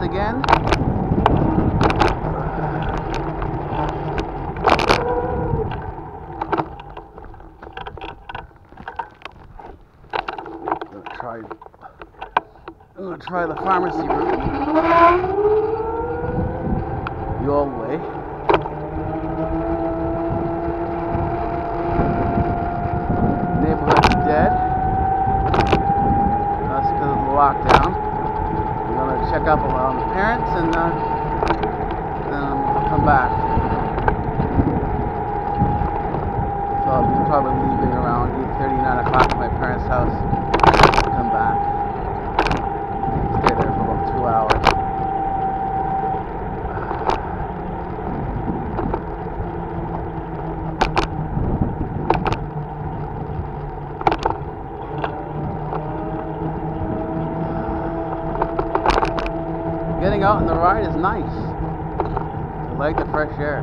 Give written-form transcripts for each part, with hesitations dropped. once again. I'm gonna try the pharmacy route your way. Lockdown. I'm going to check up on the parents and then I'll come back. So I'll be probably leaving around 8:30, 9 o'clock at my parents' house. Come back. Stay there for about 2 hours. Getting out on the ride is nice. I like the fresh air.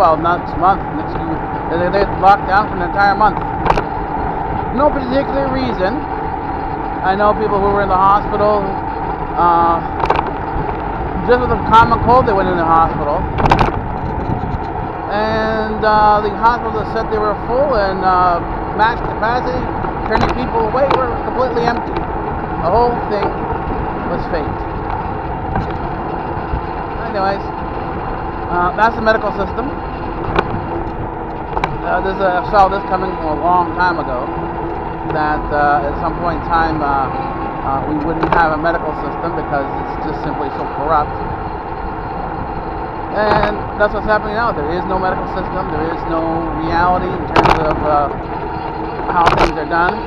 Well, next month, they're locked down for an entire month. No particular reason. I know people who were in the hospital, just with a common cold, they went in the hospital. And the hospitals said they were full and max capacity, turning people away, were completely empty. The whole thing was faked. Anyways, that's the medical system. I saw this coming from a long time ago, that at some point in time we wouldn't have a medical system because it's just simply so corrupt. And that's what's happening now. There is no medical system. There is no reality in terms of how things are done.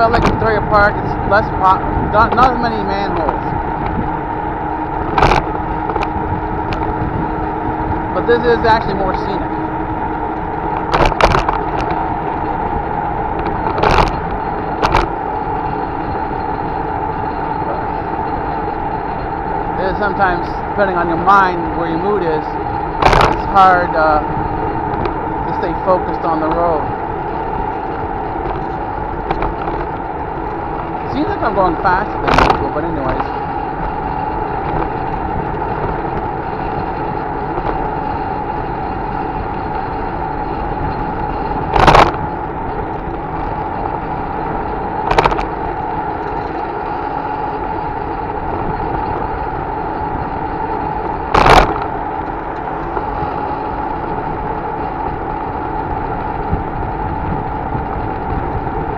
I like Victoria Park. It's less pop, not as many manholes. But this is actually more scenic. There's sometimes, depending on your mind, where your mood is, it's hard to stay focused on the road. Seems like I'm going faster than usual, but anyways.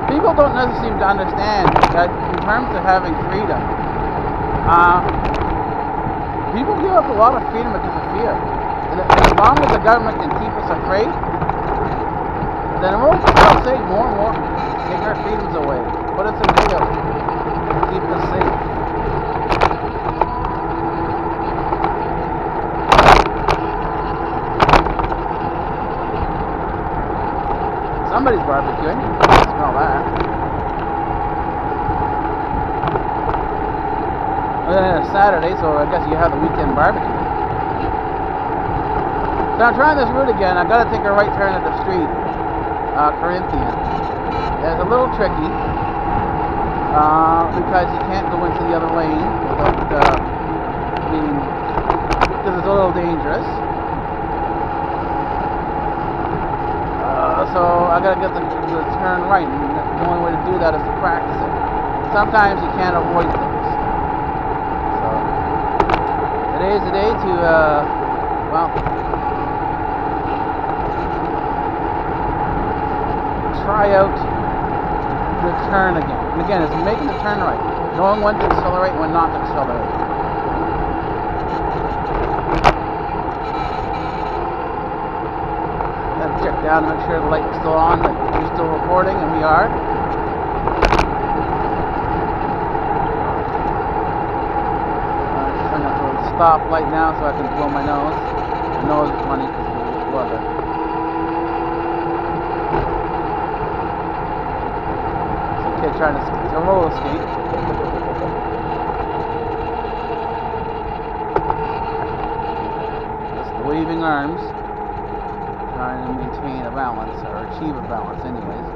People don't necessarily seem to understand that in terms of having freedom, people give up a lot of freedom because of fear. And as long as the government can keep us afraid, then we'll take more and more, take our freedoms away. Put us in jail. Keep us safe. Somebody's barbecuing. I smell that. And then it's Saturday, so I guess you have the weekend barbecue. So I'm trying this route again. I've got to take a right turn at the street, Corinthian. Yeah, it's a little tricky because you can't go into the other lane without being, because it's a little dangerous. So I got to get the turn right, and the only way to do that is to practice it. Sometimes you can't avoid things. So today's the day to try out the turn again. And again, it's making the turn right. Knowing when to accelerate, when not to accelerate. Gotta check down to make sure the light's still on, that we're still recording, and we are. I'm trying to throw the stop light now so I can blow my nose. My nose is funny because of the weather. Trying to roller skate. Just waving arms, trying to maintain a balance or achieve a balance, anyways.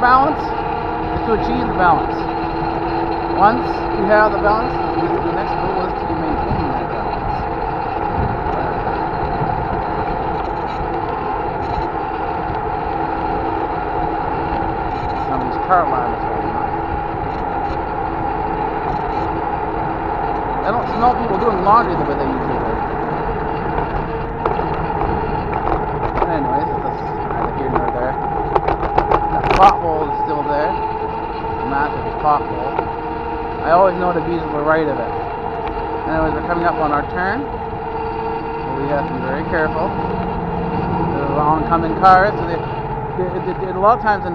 Balance is to achieve the balance. Once you have the balance, the next goal is to maintain that balance. Some of these car lines are not. I don't smell people doing laundry the way they usually do. Anyways, that's neither here nor there. Pothole is still there. A massive pothole. I always know the bees to the right of it. Anyways, we're coming up on our turn. We have to be very careful. There's oncoming cars. So a lot of times the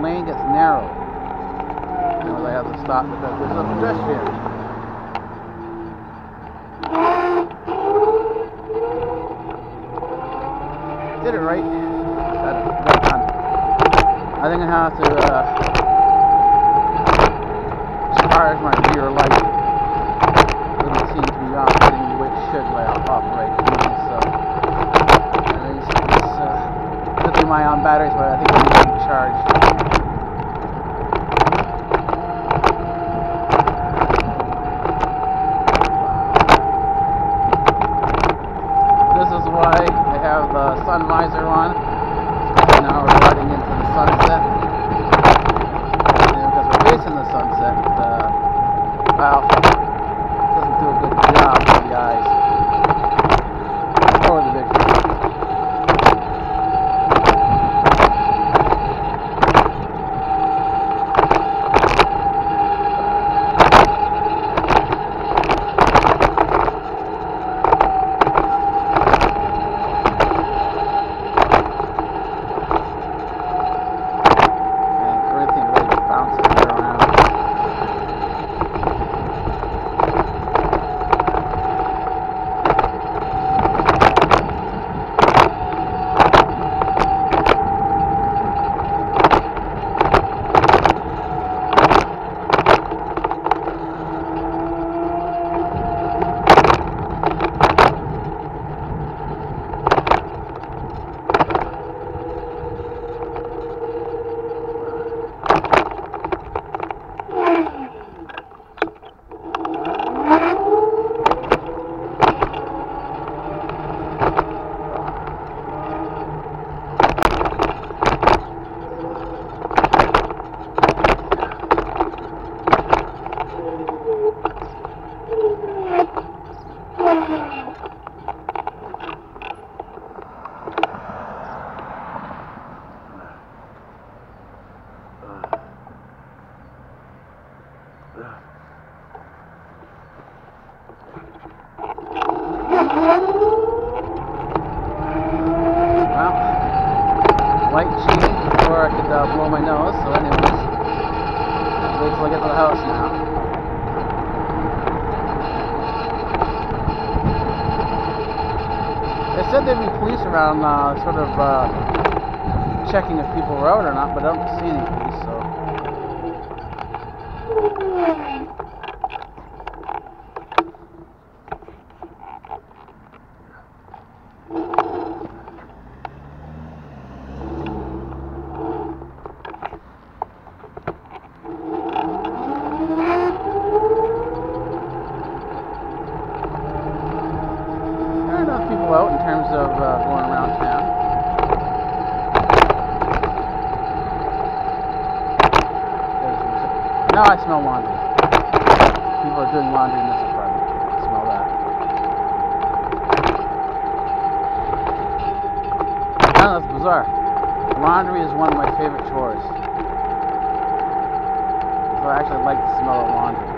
lane gets narrow. Anyways, I have to stop because there's a pedestrian. Did it right. I think I have to charge my rear light. It doesn't seem to be operating the way it should operate. So I think it's putting my on batteries, but I think I need to be charged. This is why they have the sun visor on. Now we're riding into the sunset, and because we're facing the sunset, doesn't do a good job for the eyes, or the vision. Well, light change before I could blow my nose, so anyways, wait till I get to the house now. They said there'd be police around, sort of checking if people were out or not, but I don't see any police, so. Out in terms of going around town. Now I smell laundry. People are doing laundry in this apartment. I smell that. I know, that's bizarre. Laundry is one of my favorite chores. So I actually like the smell of laundry.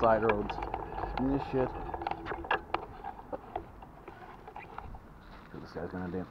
Side roads. And this shit. That's what this guy's gonna do.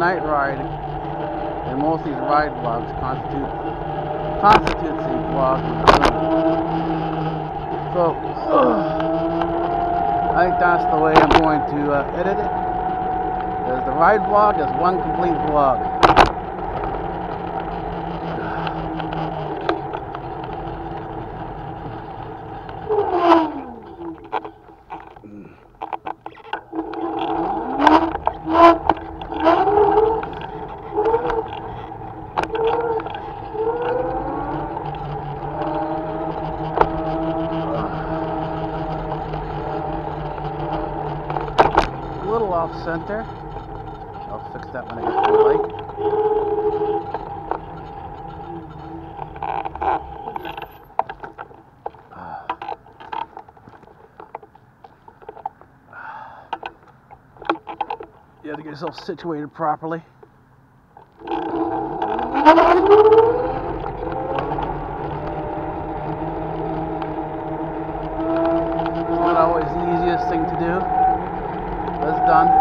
night ride and most of these ride vlogs constitutes a vlog. So I think that's the way I'm going to edit it. Because the ride vlog is one complete vlog. Center. I'll fix that when I get to the light. You have to get yourself situated properly. It's not always the easiest thing to do, but it's done.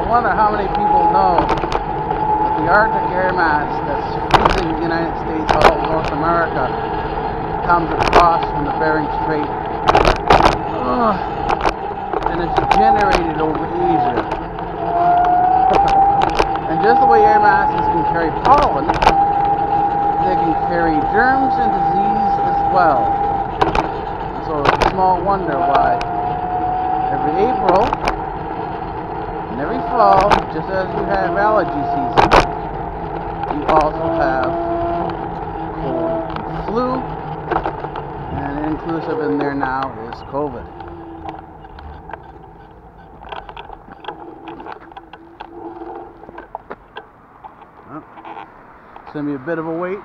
I wonder how many people know that the Arctic air mass that's freezing the United States, all of North America, comes across from the Bering Strait, and it's generated over Asia. And just the way air masses can carry pollen, they can carry germs and disease as well. So it's a small wonder why every April, every fall, just as you have allergy season, you also have cold and flu, and inclusive in there now is COVID. Well, it's going to be a bit of a wait.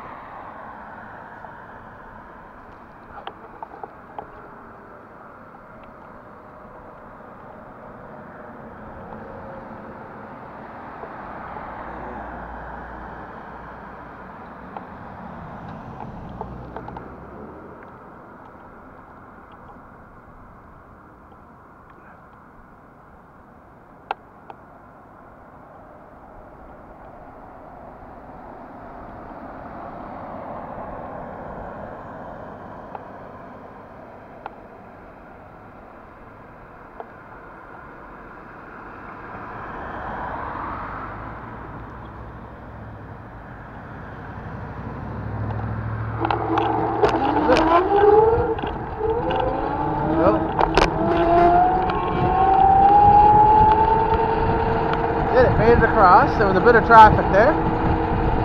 Across, there was a bit of traffic there,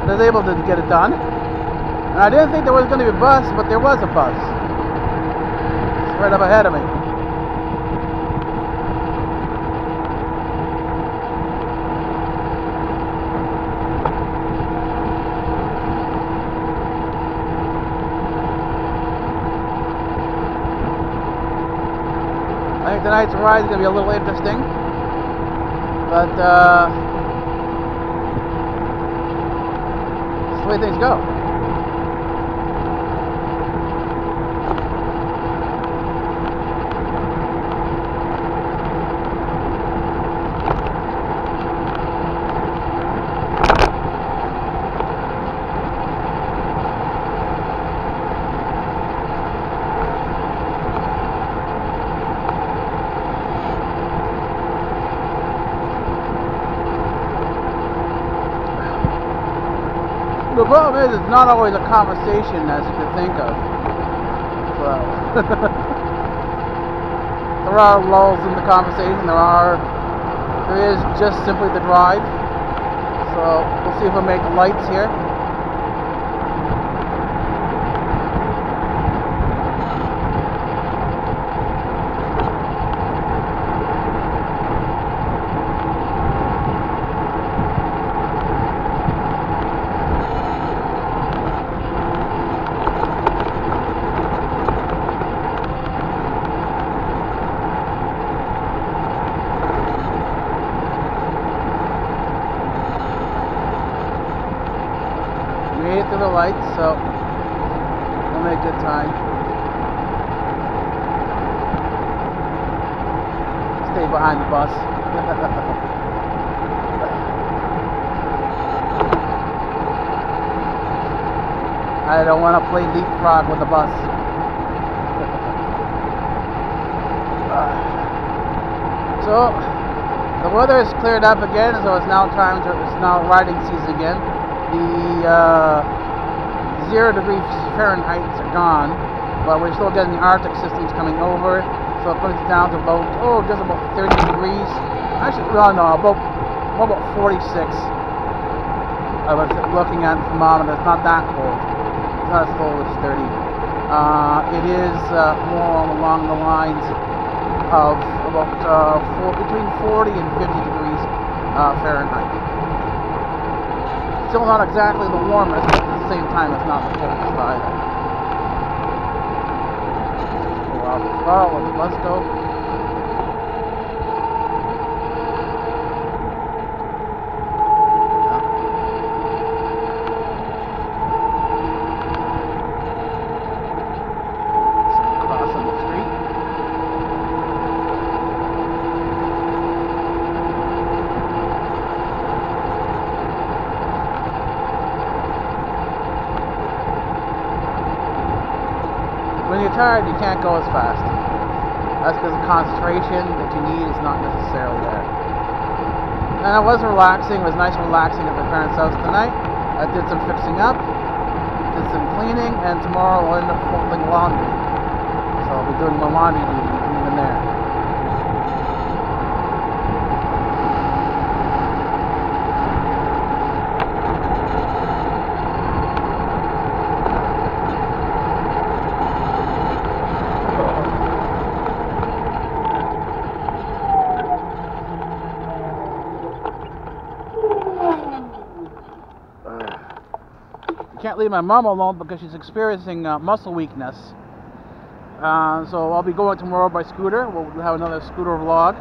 but I was able to get it done, and I didn't think there was going to be a bus, but there was a bus. It's right up ahead of me. I think tonight's ride is going to be a little interesting, but the way things go. problem is, it's not always a conversation as you can think of. So there are lulls in the conversation. There is just simply the drive. So we'll see if we make the lights here. Through the lights, so we'll make good time. Stay behind the bus. I don't want to play leapfrog with the bus. So the weather has cleared up again, so it's now riding season again. The 0 degree Fahrenheit's are gone, but we're still getting the Arctic systems coming over, so it brings it down to about, just about 30 degrees. Actually, about 46. I was looking at the thermometer. It's not that cold. It's not as cold as 30. It is more along the lines of about between 40 and 50 degrees Fahrenheit. Still not exactly the warmest, but at the same time it's not the coldest either. Just pull out the car, let the bus go. Yeah. So crossing the street. When you're tired, you can't go as fast. That's because the concentration that you need is not necessarily there. And I was relaxing. It was nice relaxing at my parents' house tonight. I did some fixing up, did some cleaning, and tomorrow I'll end up folding laundry. So I'll be doing my laundry duty even there. Can't leave my mom alone because she's experiencing muscle weakness. So I'll be going tomorrow by scooter. We'll have another scooter vlog.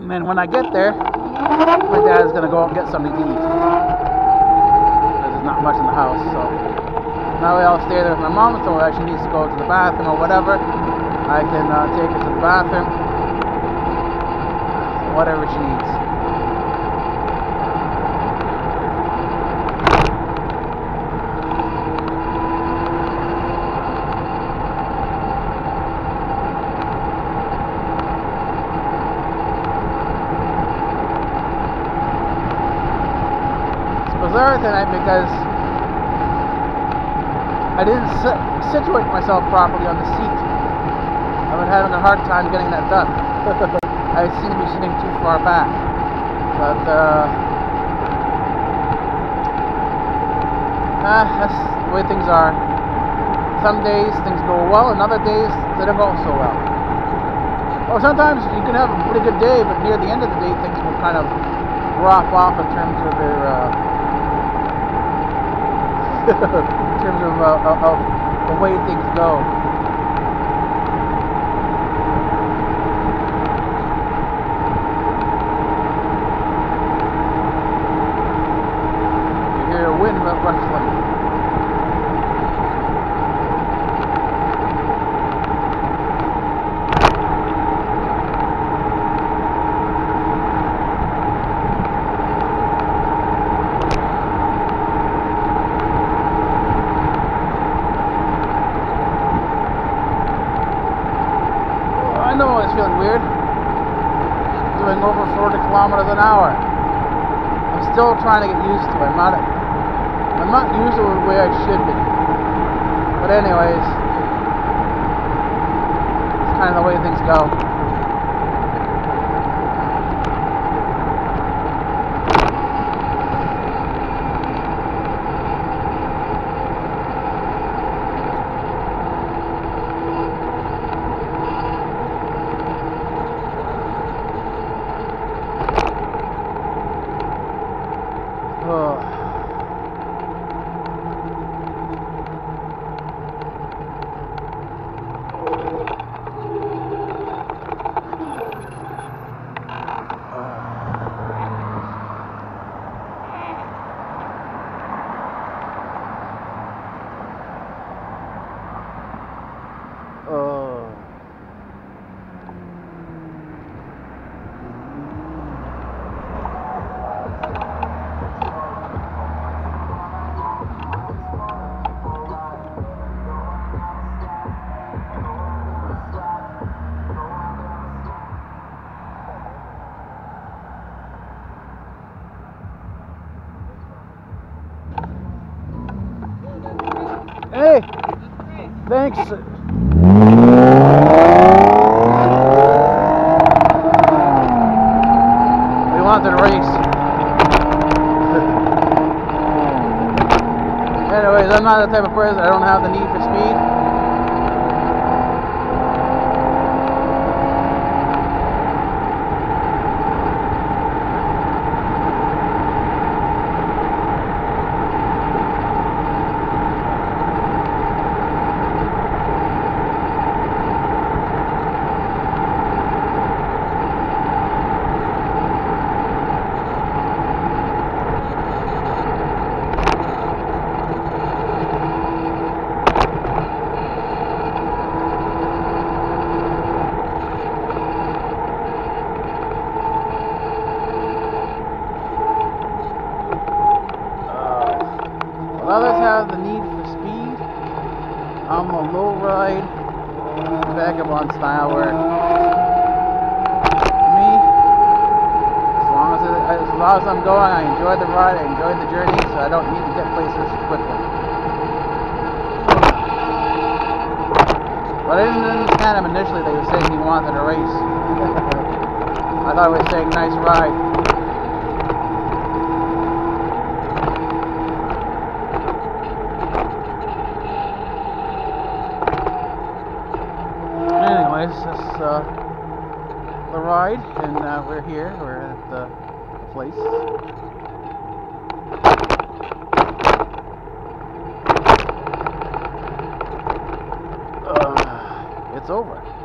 And then when I get there, my dad's going to go out and get something to eat. There's not much in the house, so. Now I'll stay there with my mom, so if she needs to go to the bathroom or whatever, I can take her to the bathroom. Whatever she needs. Tonight because I didn't situate myself properly on the seat. I've been having a hard time getting that done. I seem to be sitting too far back, but that's the way things are. Some days things go well, and other days they don't go so well. Or sometimes you can have a pretty good day, but near the end of the day things will kind of drop off in terms of their in terms of the way things go. You hear a wind rustling. doing over 40 kilometers an hour. I'm still trying to get used to it. I'm not usually where I should be. But anyways, it's kind of the way things go. Hey, thanks. We wanted to race. Anyways, I'm not the type of person, I don't have the need for speed. Vagabond style work. For me, as long as I'm going, I enjoy the ride, I enjoy the journey, so I don't need to get places quickly. But I didn't understand him initially that he was saying he wanted a race. I thought he was saying nice ride. The ride, and we're here, we're at the place. It's over.